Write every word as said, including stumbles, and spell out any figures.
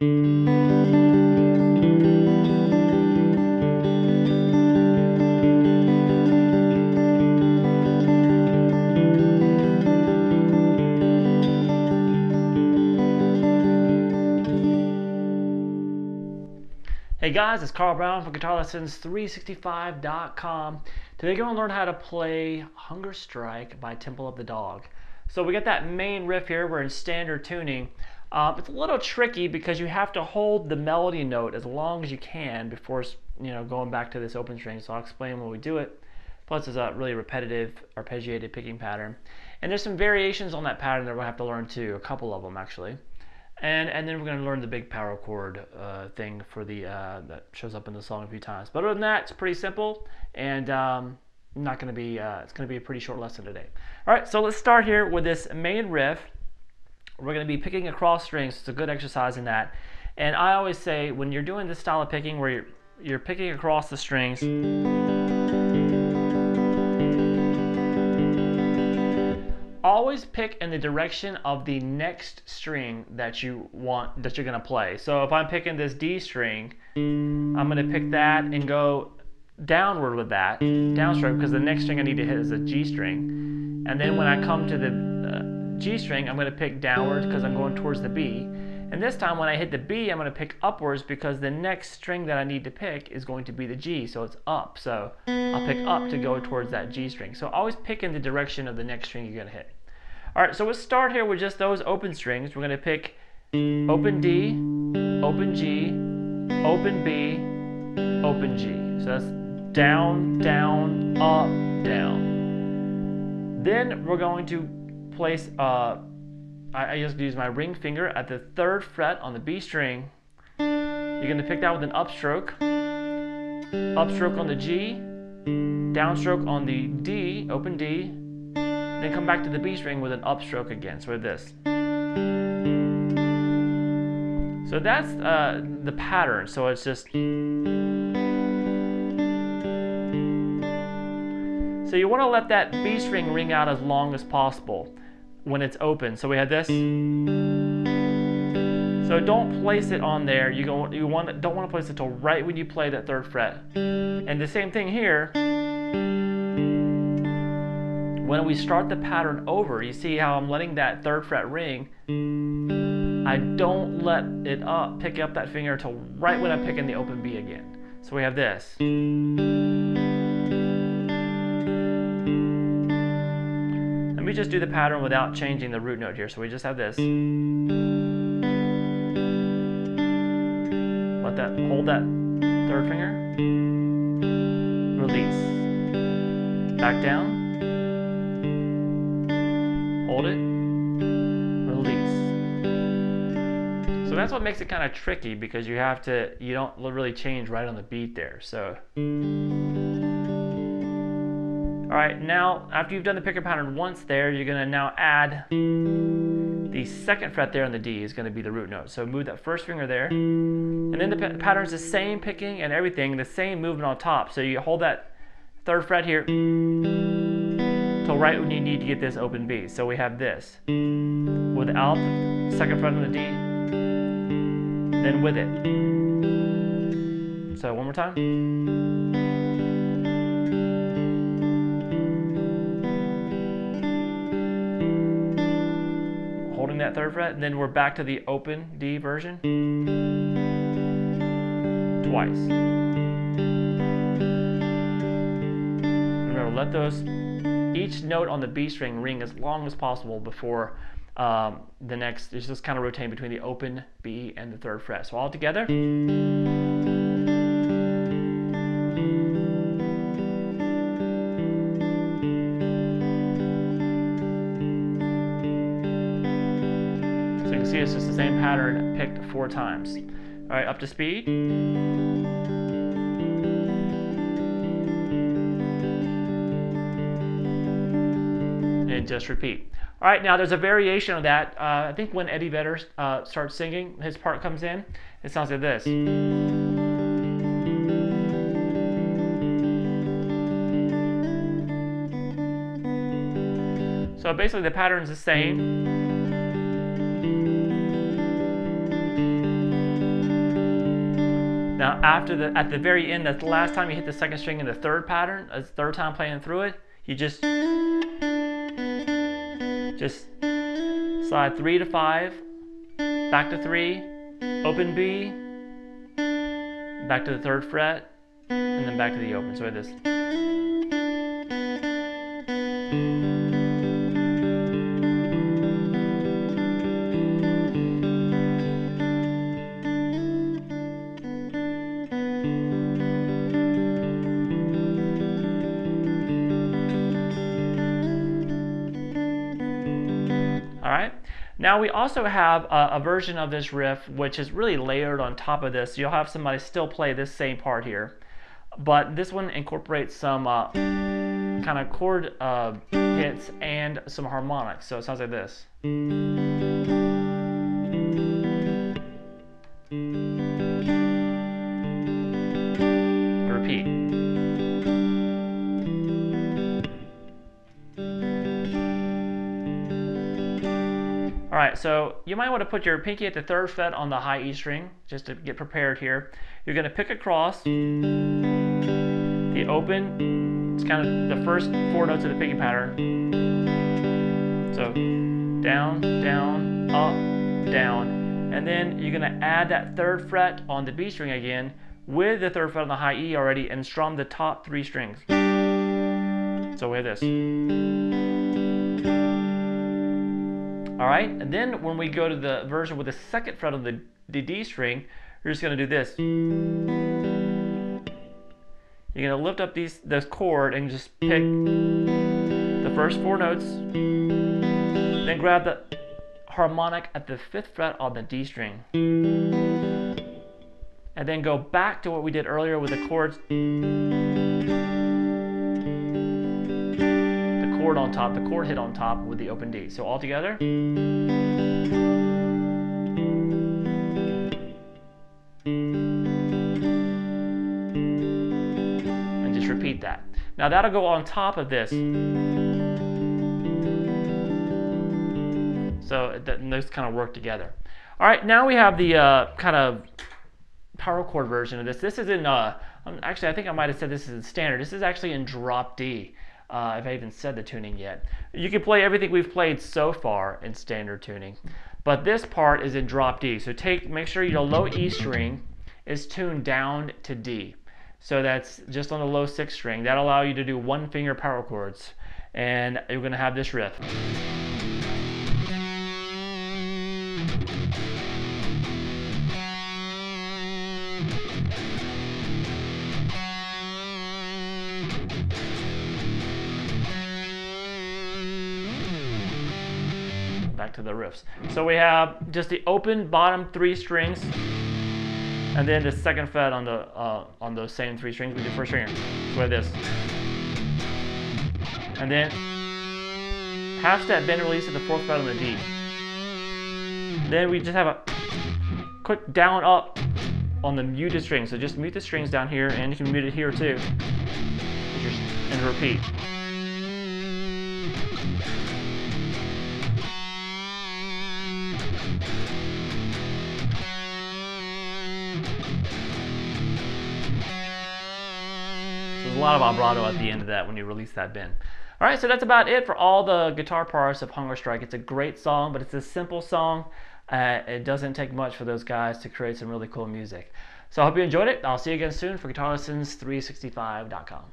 Hey guys, it's Carl Brown from Guitar Lessons three sixty-five dot com. Today we're going to learn how to play Hunger Strike by Temple of the Dog. So we got that main riff here, we're in standard tuning. Uh, it's a little tricky because you have to hold the melody note as long as you can before, you know, going back to this open string, so I'll explain when we do it. Plus it's a really repetitive, arpeggiated picking pattern. And there's some variations on that pattern that we'll have to learn too, a couple of them actually. And, and then we're going to learn the big power chord uh, thing for the uh, that shows up in the song a few times. But other than that, it's pretty simple, and um, not going to be. Uh, it's going to be a pretty short lesson today. All right, so let's start here with this main riff. We're going to be picking across strings. It's a good exercise in that. And I always say when you're doing this style of picking, where you're you're picking across the strings, always pick in the direction of the next string that you want, that you're going to play. So if I'm picking this D string, I'm going to pick that and go downward with that, down stroke, because the next string I need to hit is a G string. And then when I come to the uh, G string, I'm going to pick downward because I'm going towards the B. And this time when I hit the B, I'm going to pick upwards because the next string that I need to pick is going to be the G, so it's up. So I'll pick up to go towards that G string. So always pick in the direction of the next string you're going to hit. All right, so let's start here with just those open strings. We're going to pick open D, open G, open B, open G. So that's down, down, up, down. Then we're going to place uh, I just use my ring finger at the third fret on the B string. You're going to pick that with an upstroke, upstroke on the G, downstroke on the D, open D, then come back to the B string with an upstroke again. So with this. So that's uh, the pattern. So it's just. So you want to let that B string ring out as long as possible when it's open. So we had this. So don't place it on there. You don't, you want, don't want to place it till right when you play that third fret. And the same thing here. When we start the pattern over, you see how I'm letting that third fret ring. I don't let it up, pick up that finger till right when I'm picking the open B again. So we have this. Let me just do the pattern without changing the root note here. So we just have this. Let that, hold that third finger. Release. Back down. Hold it. Release. So that's what makes it kind of tricky because you have to, you don't really change right on the beat there. So. All right, now after you've done the picker pattern once there, you're going to now add the second fret there on the D is going to be the root note. So move that first finger there, and then the pattern's the same picking and everything, the same movement on top. So you hold that third fret here till right when you need to get this open B. So we have this without the second fret on the D, then with it. So one more time. That third fret, and then we're back to the open D version twice. Remember, let those each note on the B string ring as long as possible before um, the next. It's just kind of rotating between the open B and the third fret. So all together. It's just the same pattern picked four times. All right, up to speed. And just repeat. All right, now there's a variation of that. Uh, I think when Eddie Vedder uh, starts singing, his part comes in. It sounds like this. So basically the pattern's the same. Now, after the at the very end, that's the last time you hit the second string in the third pattern, a third time playing through it, you just just slide three to five, back to three, open B, back to the third fret, and then back to the open. So it is. Now we also have a, a version of this riff which is really layered on top of this. You'll have somebody still play this same part here, but this one incorporates some uh, kind of chord uh, hits and some harmonics. So it sounds like this. Alright, so you might want to put your pinky at the third fret on the high E string, just to get prepared here. You're going to pick across the open, it's kind of the first four notes of the picking pattern. So down, down, up, down, and then you're going to add that third fret on the B string again with the third fret on the high E already and strum the top three strings. So we have this. Alright, and then when we go to the version with the second fret on the, the D string, you're just going to do this. You're going to lift up these this chord and just pick the first four notes, then grab the harmonic at the fifth fret on the D string. And then go back to what we did earlier with the chords. Chord on top, the chord hit on top with the open D. So all together. And just repeat that. Now that'll go on top of this. So those kind of work together. Alright, now we have the uh, kind of power chord version of this. This is in, uh, actually I think I might have said this is in standard. This is actually in drop D. Uh, if I even said the tuning yet. You can play everything we've played so far in standard tuning, but this part is in drop D. So take, make sure your low E string is tuned down to D. So that's just on the low sixth string. That'll allow you to do one finger power chords, and you're going to have this riff. To the riffs. So we have just the open bottom three strings and then the second fret on the uh, on those same three strings with your first finger. So like this. And then half step bend release at the fourth fret on the D. Then we just have a quick down up on the muted string. So just mute the strings down here, and you can mute it here too. And repeat. A lot of vibrato at the end of that when you release that bend. Alright, so that's about it for all the guitar parts of Hunger Strike. It's a great song, but it's a simple song. Uh, it doesn't take much for those guys to create some really cool music. So I hope you enjoyed it. I'll see you again soon for Guitar Lessons three sixty-five dot com.